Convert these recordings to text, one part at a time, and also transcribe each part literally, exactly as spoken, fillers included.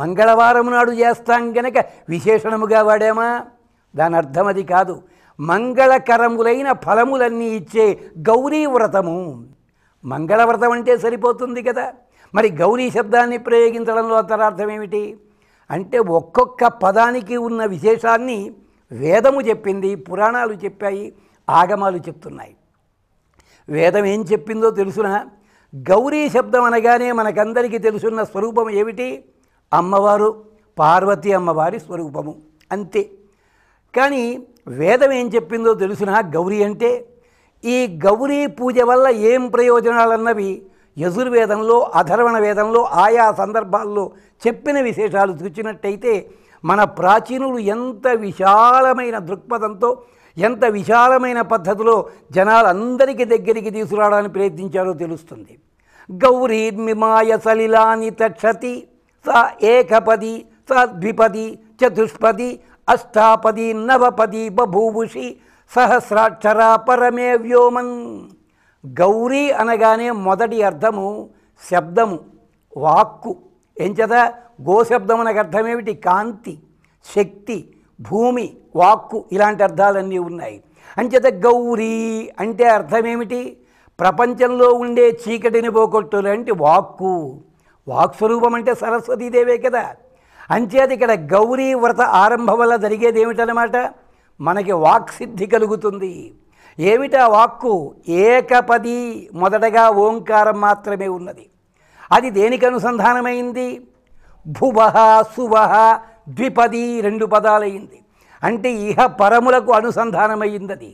మంగళవారం నాడు చేస్తాం గనక విశేషణముగా వాడామా? దాని అర్థం అది కాదు. మంగళకరములైన ఫలములన్నీ ఇచ్చే గౌరీ వ్రతము. మంగళవ్రతం అంటే సరిపోతుంది కదా. మరి గౌరీ శబ్దాన్ని ప్రయోగించడంలో అంతరార్థం ఏమిటి అంటే, ఒక్కొక్క పదానికి ఉన్న విశేషాన్ని వేదము చెప్పింది, పురాణాలు చెప్పాయి, ఆగమాలు చెప్తున్నాయి. వేదం ఏం చెప్పిందో తెలుసునా? గౌరీ శబ్దం అనగానే మనకందరికీ తెలుసున్న స్వరూపం ఏమిటి? అమ్మవారు, పార్వతి అమ్మవారి స్వరూపము, అంతే. కానీ వేదం ఏం చెప్పిందో తెలుసునా? గౌరీ అంటే ఈ గౌరీ పూజ వల్ల ఏం ప్రయోజనాలన్నవి యజుర్వేదంలో, అథర్వణ వేదంలో ఆయా సందర్భాల్లో చెప్పిన విశేషాలు చూచినట్టయితే మన ప్రాచీనులు ఎంత విశాలమైన దృక్పథంతో, ఎంత విశాలమైన పద్ధతిలో జనాలందరికీ దగ్గరికి తీసుకురావడానికి ప్రయత్నించారో తెలుస్తుంది. గౌరీర్మిమాయ సలిలాని తక్షతి సా ఏకపది సా ద్విపది చతుష్పది అష్టాపది నవపది బభూభుషి సహస్రాక్షరా పరమే వ్యోమన్. గౌరీ అనగానే మొదటి అర్థము శబ్దము, వాక్కు. ఎంచేత గోశబ్దం అనగా అర్థం ఏమిటి? కాంతి, శక్తి, భూమి, వాక్కు, ఇలాంటి అర్థాలన్నీ ఉన్నాయి. అంచేత గౌరీ అంటే అర్థం ఏమిటి? ప్రపంచంలో ఉండే చీకటిని పోగొట్టు లాంటి వాక్కు. వాక్స్వరూపం అంటే సరస్వతీదేవే కదా. అంచేత ఇక్కడ గౌరీ వ్రత ఆరంభం వల్ల జరిగేది ఏమిటనమాట? మనకి వాక్ సిద్ధి కలుగుతుంది. ఏమిటా వాక్కు? ఏకపది. మొదటగా ఓంకారం మాత్రమే ఉన్నది. అది దేనికి అనుసంధానమైంది? భువః సువః ద్విపది, రెండు పదాలయ్యింది. అంటే ఇహ పరములకు అనుసంధానమయ్యింది అది.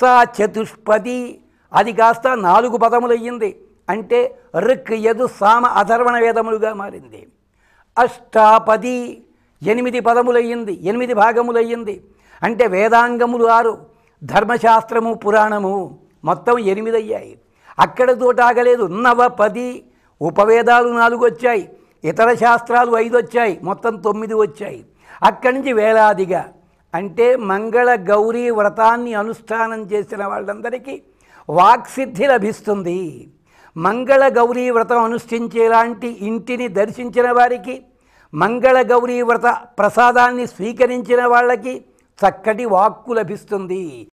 సా చతుష్పది, అది కాస్త నాలుగు పదములయ్యింది. అంటే ఋక్ యజు సామ అథర్వణ వేదములుగా మారింది. అష్టాపది, ఎనిమిది పదములయ్యింది, ఎనిమిది భాగములయ్యింది. అంటే వేదాంగములు ఆరు, ధర్మశాస్త్రము, పురాణము, మొత్తం ఎనిమిది అయ్యాయి. అక్కడతో ఆగలేదు. నవపది, ఉపవేదాలు నాలుగు వచ్చాయి, ఇతర శాస్త్రాలు ఐదు వచ్చాయి, మొత్తం తొమ్మిది వచ్చాయి. అక్కడి నుంచి వేలాదిగా. అంటే మంగళ గౌరీ వ్రతాన్ని అనుష్ఠానం చేసిన వాళ్ళందరికీ వాక్సిద్ధి లభిస్తుంది. మంగళ గౌరీ వ్రతం అనుష్ఠించేలాంటి ఇంటిని దర్శించిన వారికి, మంగళ గౌరీ వ్రత ప్రసాదాన్ని స్వీకరించిన వాళ్ళకి చక్కటి వాక్కు లభిస్తుంది.